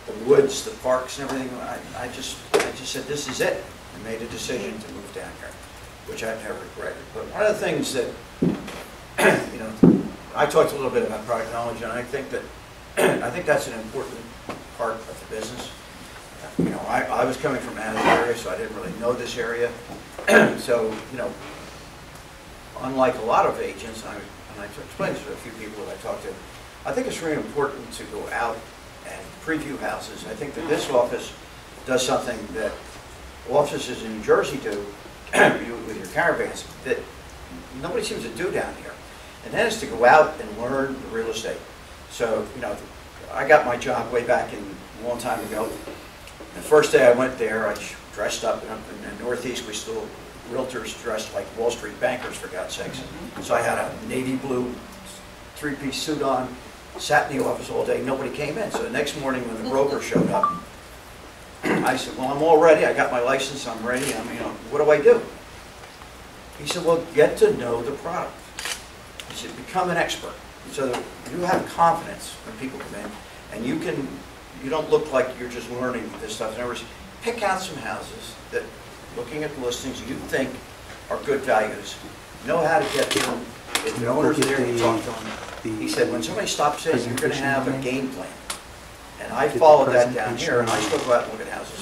the woods, the parks and everything, I, I, just, I just said, this is it. I made a decision to move down here, which I've never regretted. But one of the things that I talked a little bit about product knowledge, and I think that I think that's an important part of the business. You know, I, I was coming from out of the area, so I didn't really know this area. So, you know, unlike a lot of agents, I, and I explained this to a few people that I talked to, I think it's really important to go out and preview houses. I think that this office does something that offices in New Jersey do with your caravans that nobody seems to do down here. And that is to go out and learn the real estate. So, you know, I got my job way back in a long time ago. The first day I went there, I dressed up. And up in the Northeast, we still, realtors dressed like Wall Street bankers, for God's sakes. So I had a navy blue three-piece suit on, sat in the office all day. Nobody came in. So the next morning when the broker showed up, I said, well, I'm all ready. I got my license. I'm ready. I mean, you know, what do I do? He said, well, get to know the product. He said, become an expert. So that you have confidence when people come in, and you can, you don't look like you're just learning this stuff. In other words, pick out some houses that, looking at the listings, you think are good values. Know how to get them. If the owner's there, you talk to them. He said, when somebody stops in, you're going to have a game plan. And I followed that down here, and I still go out and look at houses.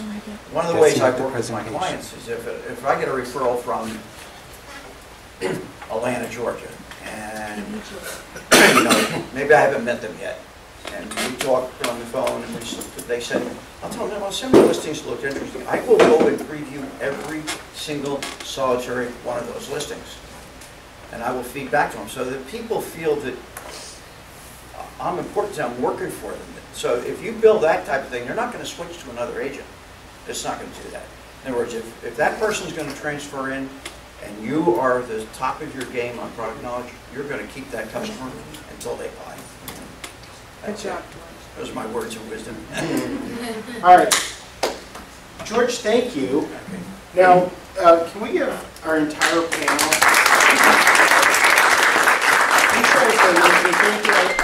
One of the ways I work with my clients is if, a, if I get a referral from Atlanta, Georgia, and you know, maybe I haven't met them yet, and we talked on the phone, and we, they said, I'll tell them, well, some of the listings looked interesting. I will go and preview every single solitary one of those listings, and I will feed back to them so that people feel that I'm important to them, I'm working for them. So if you build that type of thing, they're not going to switch to another agent. It's not going to do that. In other words, if, if that person's going to transfer in, and you are the top of your game on product knowledge, you're going to keep that customer until they buy. That's it. Those are my words of wisdom. All right. George, thank you. Okay. Now, uh, can we give our entire panel? Thank you.